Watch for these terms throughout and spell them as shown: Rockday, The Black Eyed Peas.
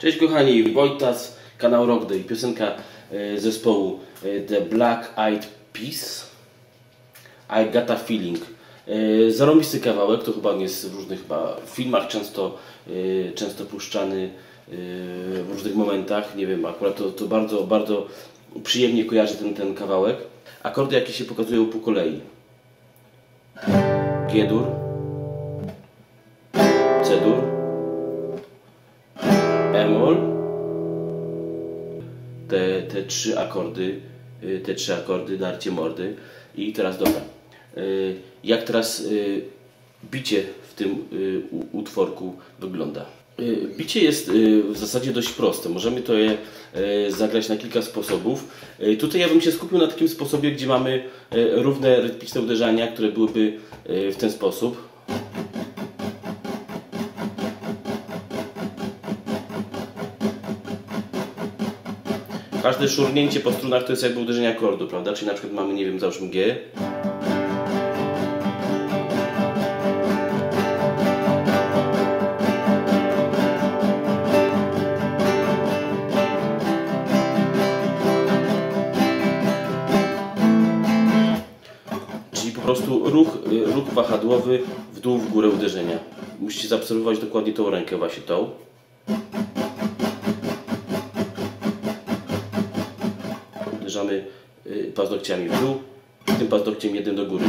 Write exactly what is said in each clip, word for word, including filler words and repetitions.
Cześć kochani, Wojtas, kanał Rockday, piosenka y, zespołu y, The Black Eyed Peas, I Got a Feeling. Y, zarobisty kawałek, to chyba on jest w różnych chyba, filmach często, y, często puszczany y, w różnych momentach, nie wiem, akurat to, to bardzo, bardzo przyjemnie kojarzy ten, ten kawałek. Akordy jakie się pokazują po kolei. G-dur, C-dur, E-moll. Te, te trzy akordy, te trzy akordy, darcie mordy. I teraz dobra. Jak teraz bicie w tym utworku wygląda? Bicie jest w zasadzie dość proste. Możemy to je zagrać na kilka sposobów. Tutaj ja bym się skupił na takim sposobie, gdzie mamy równe rytmiczne uderzenia, które byłyby w ten sposób. Każde szurnięcie po strunach to jest jakby uderzenie akordu, prawda? Czyli na przykład mamy, nie wiem, załóżmy G. Czyli po prostu ruch, ruch wahadłowy w dół, w górę uderzenia. Musicie zaobserwować dokładnie tą rękę, właśnie tą. Uderzamy paznokciami w dół, tym paznokciem jeden do góry.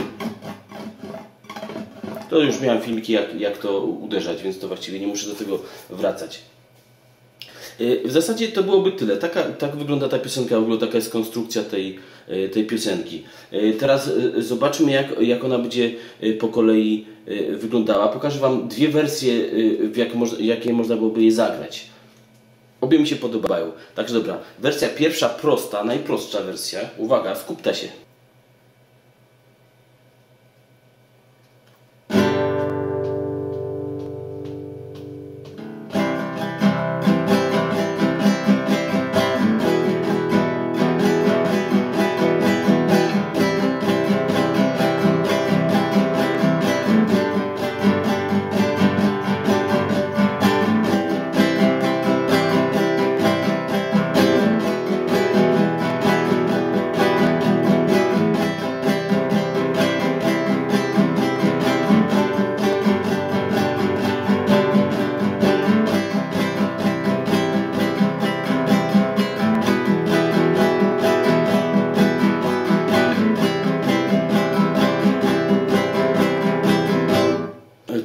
To już miałem filmiki jak, jak to uderzać, więc to właściwie nie muszę do tego wracać. W zasadzie to byłoby tyle. Taka, tak wygląda ta piosenka, w ogóle taka jest konstrukcja tej, tej piosenki. Teraz zobaczmy jak, jak ona będzie po kolei wyglądała. Pokażę Wam dwie wersje, w jak, jakie można byłoby je zagrać. Obie mi się podobają. Także dobra, wersja pierwsza, prosta, najprostsza wersja. Uwaga, skupta się.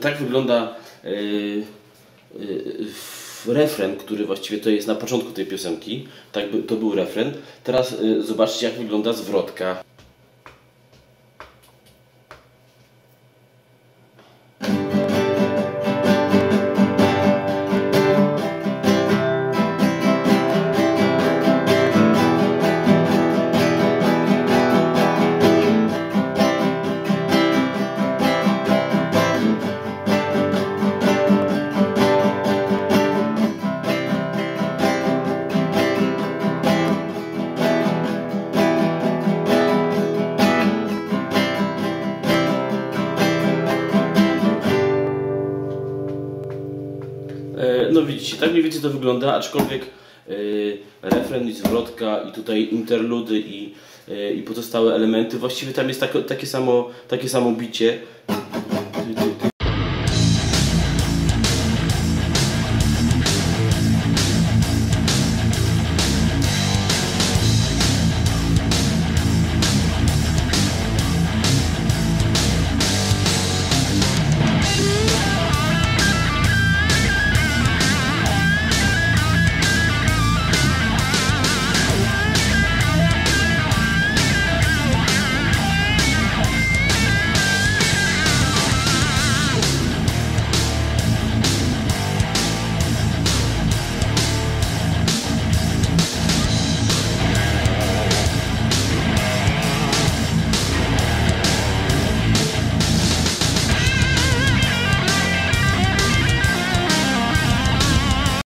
Tak wygląda yy, yy, refren, który właściwie to jest na początku tej piosenki. Tak by, to był refren. Teraz yy, zobaczcie, jak wygląda zwrotka. No widzicie, tak mniej więcej to wygląda, aczkolwiek yy, refren i zwrotka i tutaj interludy i, yy, i pozostałe elementy, właściwie tam jest tak, takie, samo, takie samo bicie.